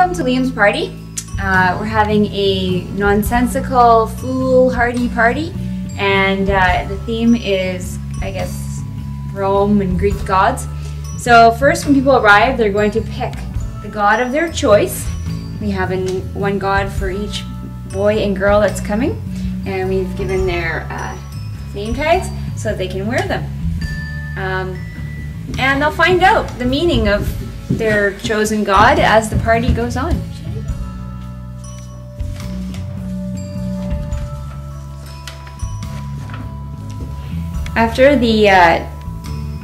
Welcome to Liam's party. We're having a nonsensical, foolhardy party, and the theme is, I guess, Rome and Greek gods. So first, when people arrive, they're going to pick the god of their choice. We have one god for each boy and girl that's coming, and we've given their name tags so that they can wear them. And they'll find out the meaning of their chosen god as the party goes on. After the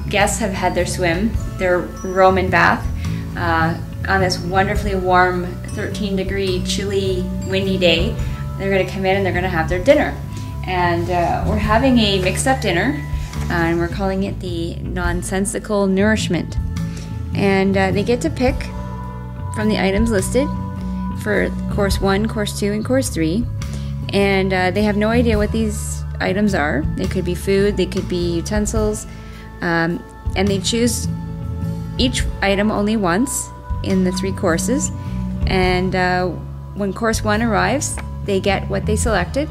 guests have had their swim, their Roman bath, on this wonderfully warm 13-degree chilly windy day, they're going to come in and they're going to have their dinner. And we're having a mixed-up dinner, and we're calling it the nonsensical nourishment. And they get to pick from the items listed for course 1, course 2, and course 3. And they have no idea what these items are. They could be food, they could be utensils, and they choose each item only once in the 3 courses. And when course 1 arrives, they get what they selected,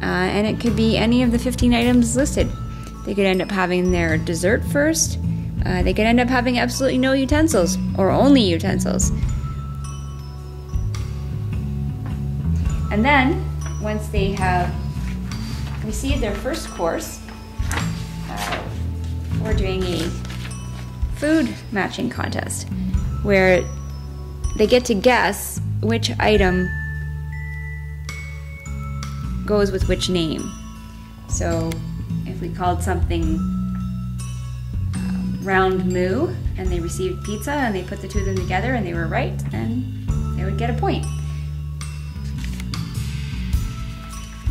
and it could be any of the 15 items listed. They could end up having their dessert first. They could end up having absolutely no utensils, or only utensils. And then, once they have received their first course, we're doing a food matching contest, where they get to guess which item goes with which name. So, if we called something round moo, and they received pizza, and they put the two of them together, and they were right, and they would get a point.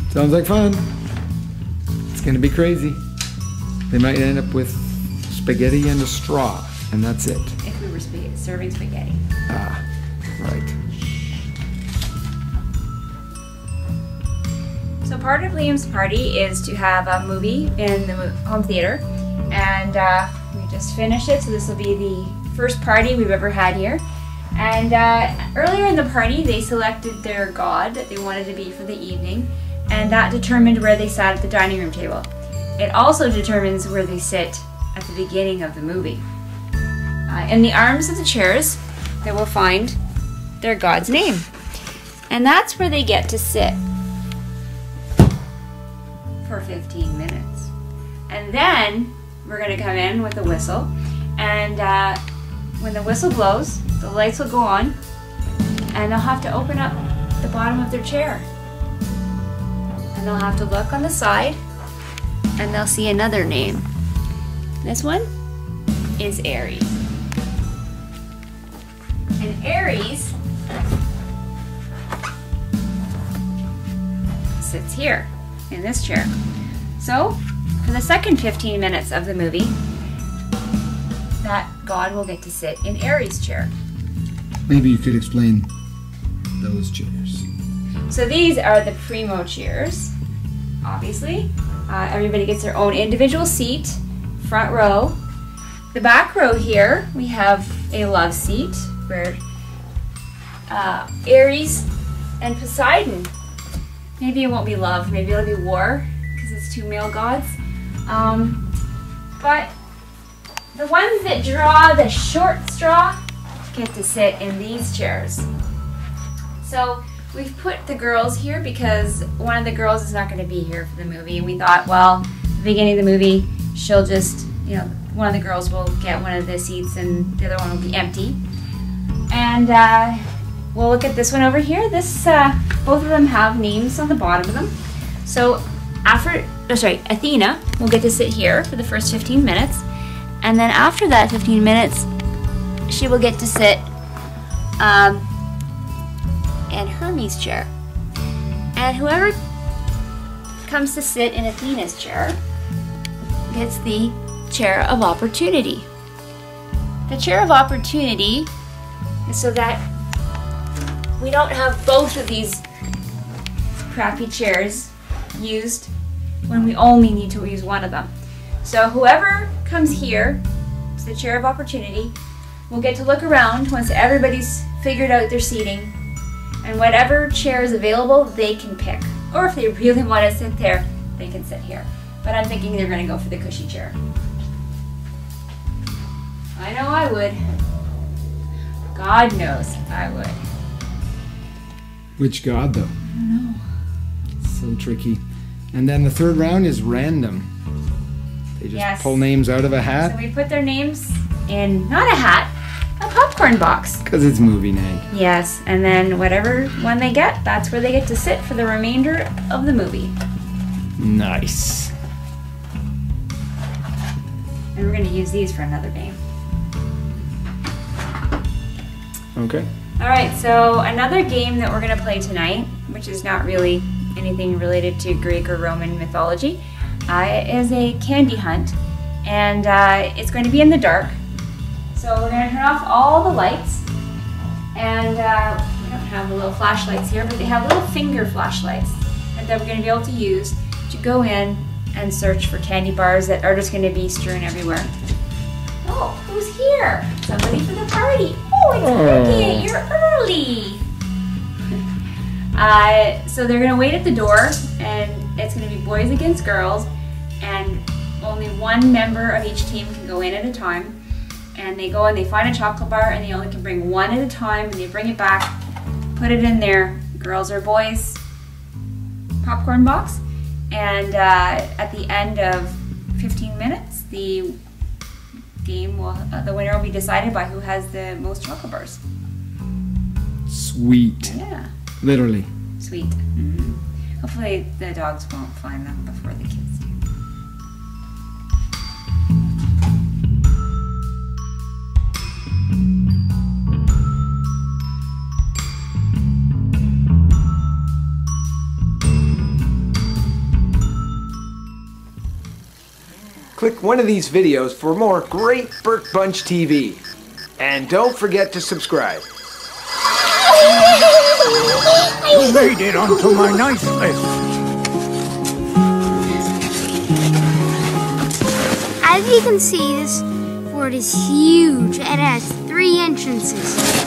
Sounds like fun. It's gonna be crazy. They might end up with spaghetti and a straw, and that's it. If we were serving spaghetti. Ah, right. So part of Liam's party is to have a movie in the home theater, and we just finished it, so this will be the first party we've ever had here. And earlier in the party, they selected their god that they wanted to be for the evening, and that determined where they sat at the dining room table. It also determines where they sit at the beginning of the movie. In the arms of the chairs, they will find their god's name, and that's where they get to sit for 15 minutes. And then we're going to come in with a whistle, and when the whistle blows, the lights will go on, and they'll have to open up the bottom of their chair, and they'll have to look on the side, and they'll see another name. This one is Ares, and Ares sits here in this chair. So for the second 15 minutes of the movie, that god will get to sit in Ares' chair. Maybe you could explain those chairs. So these are the primo chairs, obviously. Everybody gets their own individual seat, front row. The back row here, we have a love seat where Ares and Poseidon, maybe it won't be love, maybe it'll be war, because it's 2 male gods. But the ones that draw the short straw get to sit in these chairs. So we've put the girls here because one of the girls is not going to be here for the movie. We thought, well, at the beginning of the movie, she'll just, you know, one of the girls will get one of the seats and the other one will be empty. And we'll look at this one over here. This, both of them have names on the bottom of them. So Athena will get to sit here for the first 15 minutes, and then after that 15 minutes, she will get to sit in Hermes' chair. And whoever comes to sit in Athena's chair gets the chair of opportunity. The chair of opportunity is so that we don't have both of these crappy chairs used when we only need to use one of them. So whoever comes here to the chair of opportunity We'll get to look around once everybody's figured out their seating, and whatever chair is available, they can pick. Or if they really want to sit there, they can sit here. But I'm thinking they're going to go for the cushy chair. I know I would. God knows I would. Which god, though? I don't know. It's so tricky. And then the third round is random. They just pull names out of a hat. So we put their names in, not a hat, a popcorn box. Because it's movie night. Yes, and then whatever one they get, that's where they get to sit for the remainder of the movie. Nice. And we're going to use these for another game. Okay. Alright, so another game that we're going to play tonight, which is not really anything related to Greek or Roman mythology, is a candy hunt. And it's going to be in the dark. So we're going to turn off all the lights. And we don't have the little flashlights here, but they have little finger flashlights that we're going to be able to use to go in and search for candy bars that are just going to be strewn everywhere. Oh, who's here? Somebody for the party. Oh, it's Ricky. You're early. So they're going to wait at the door, and it's going to be boys against girls, and only one member of each team can go in at a time. And they go and they find a chocolate bar, and they only can bring one at a time, and they bring it back, put it in their girls or boys popcorn box, and at the end of 15 minutes, the game will, the winner will be decided by who has the most chocolate bars. Sweet. Yeah. Literally. Sweet. Mm-hmm. Hopefully the dogs won't find them before the kids do. Click one of these videos for more great Burke Bunch TV. And don't forget to subscribe. You made it onto my nice list. As you can see, this fort is huge. It has 3 entrances.